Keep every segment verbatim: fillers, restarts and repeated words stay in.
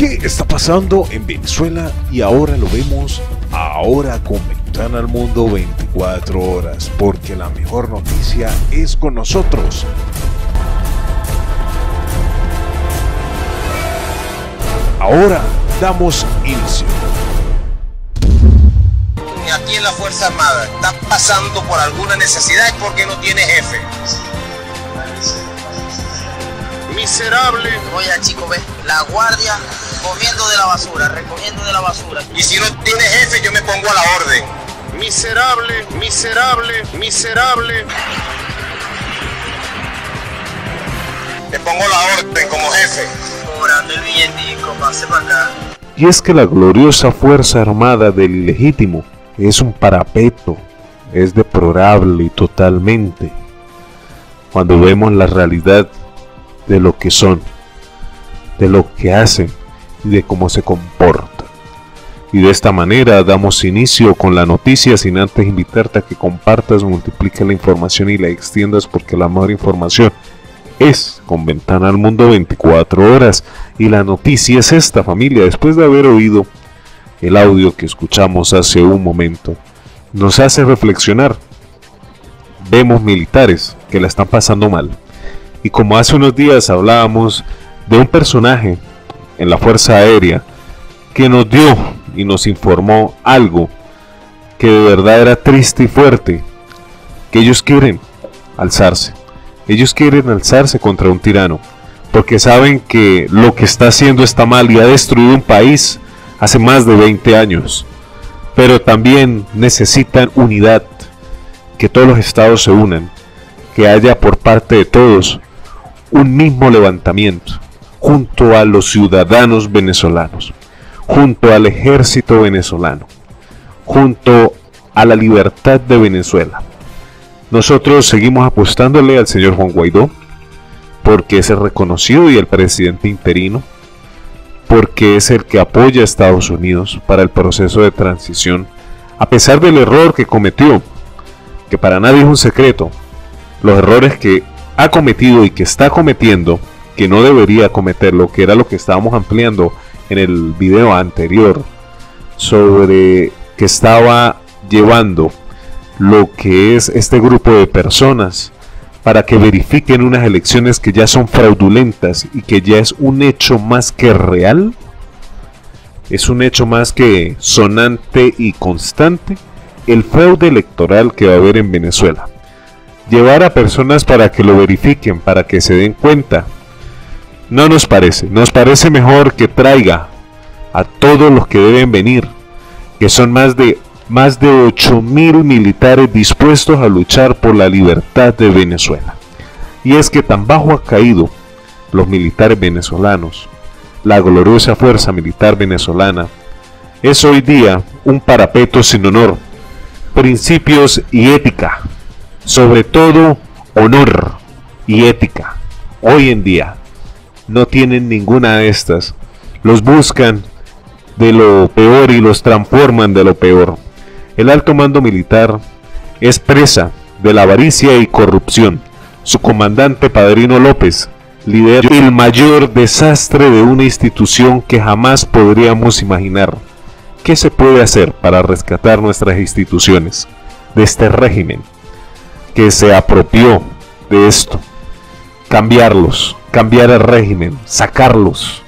¿Qué está pasando en Venezuela? Y ahora lo vemos ahora con Ventana al Mundo veinticuatro horas, porque la mejor noticia es con nosotros. Ahora damos inicio. Aquí en la Fuerza Armada está pasando por alguna necesidad y porque no tiene jefe. Miserable. Oye, chico, ve, la guardia comiendo de la basura, recogiendo de la basura. Y si no tiene jefe, yo me pongo a la orden. Miserable, miserable, miserable. Le pongo la orden como jefe. Cobrando el billetico, pase para acá. Y es que la gloriosa Fuerza Armada del Ilegítimo es un parapeto, es deplorable totalmente cuando vemos la realidad de lo que son, de lo que hacen y de cómo se comportan. Y de esta manera damos inicio con la noticia, sin antes invitarte a que compartas, multipliques la información y la extiendas, porque la mejor información es con Ventana al Mundo veinticuatro horas. Y la noticia es esta, familia. Después de haber oído el audio que escuchamos hace un momento, nos hace reflexionar. Vemos militares que la están pasando mal. Y como hace unos días hablábamos de un personaje en la Fuerza Aérea que nos dio y nos informó algo que de verdad era triste y fuerte, que ellos quieren alzarse. Ellos quieren alzarse contra un tirano, porque saben que lo que está haciendo está mal y ha destruido un país hace más de veinte años, pero también necesitan unidad, que todos los estados se unan, que haya por parte de todos un mismo levantamiento, junto a los ciudadanos venezolanos, junto al ejército venezolano, junto a la libertad de Venezuela. Nosotros seguimos apostándole al señor Juan Guaidó, porque es el reconocido y el presidente interino, porque es el que apoya a Estados Unidos para el proceso de transición, a pesar del error que cometió, que para nadie es un secreto, los errores que ha cometido y que está cometiendo, que no debería cometerlo, que era lo que estábamos ampliando en el video anterior, sobre que estaba llevando lo que es este grupo de personas para que verifiquen unas elecciones que ya son fraudulentas y que ya es un hecho más que real, es un hecho más que sonante y constante, el fraude electoral que va a haber en Venezuela. Llevar a personas para que lo verifiquen, para que se den cuenta, no nos parece, nos parece mejor que traiga a todos los que deben venir, que son más de Más de ocho mil militares dispuestos a luchar por la libertad de Venezuela. Y es que tan bajo ha caído los militares venezolanos. La gloriosa Fuerza Militar venezolana es hoy día un parapeto sin honor, principios y ética. Sobre todo honor y ética. Hoy en día no tienen ninguna de estas. Los buscan de lo peor y los transforman de lo peor. El alto mando militar es presa de la avaricia y corrupción. Su comandante Padrino López lidera el mayor desastre de una institución que jamás podríamos imaginar. ¿Qué se puede hacer para rescatar nuestras instituciones de este régimen que se apropió de esto? Cambiarlos, cambiar el régimen, sacarlos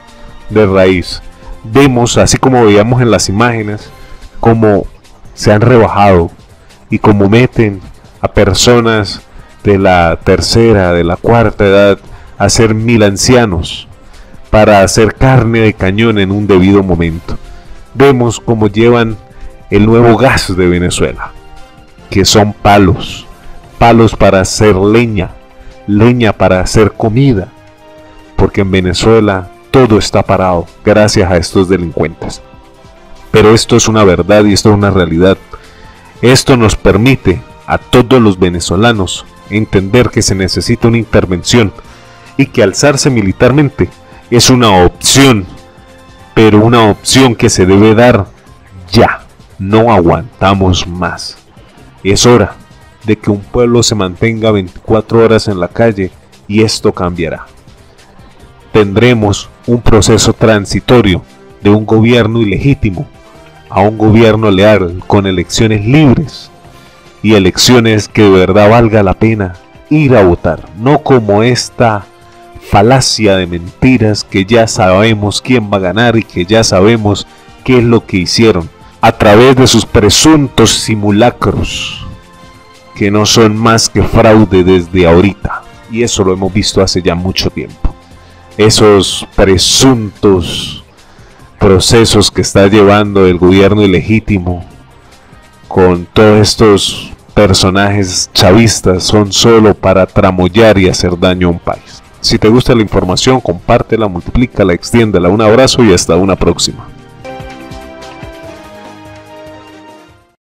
de raíz. Vemos, así como veíamos en las imágenes, como se han rebajado y como meten a personas de la tercera, de la cuarta edad a ser mil ancianos para hacer carne de cañón en un debido momento. Vemos cómo llevan el nuevo gas de Venezuela, que son palos, palos para hacer leña, leña para hacer comida, porque en Venezuela todo está parado gracias a estos delincuentes. Pero esto es una verdad y esto es una realidad. Esto nos permite a todos los venezolanos entender que se necesita una intervención y que alzarse militarmente es una opción, pero una opción que se debe dar ya. No aguantamos más. Es hora de que un pueblo se mantenga veinticuatro horas en la calle y esto cambiará. Tendremos un proceso transitorio de un gobierno ilegítimo a un gobierno leal con elecciones libres y elecciones que de verdad valga la pena ir a votar, no como esta falacia de mentiras que ya sabemos quién va a ganar y que ya sabemos qué es lo que hicieron a través de sus presuntos simulacros, que no son más que fraude desde ahorita, y eso lo hemos visto hace ya mucho tiempo. Esos presuntos procesos que está llevando el gobierno ilegítimo con todos estos personajes chavistas son solo para tramoyar y hacer daño a un país. Si te gusta la información, compártela, multiplícala, extiéndela. Un abrazo y hasta una próxima.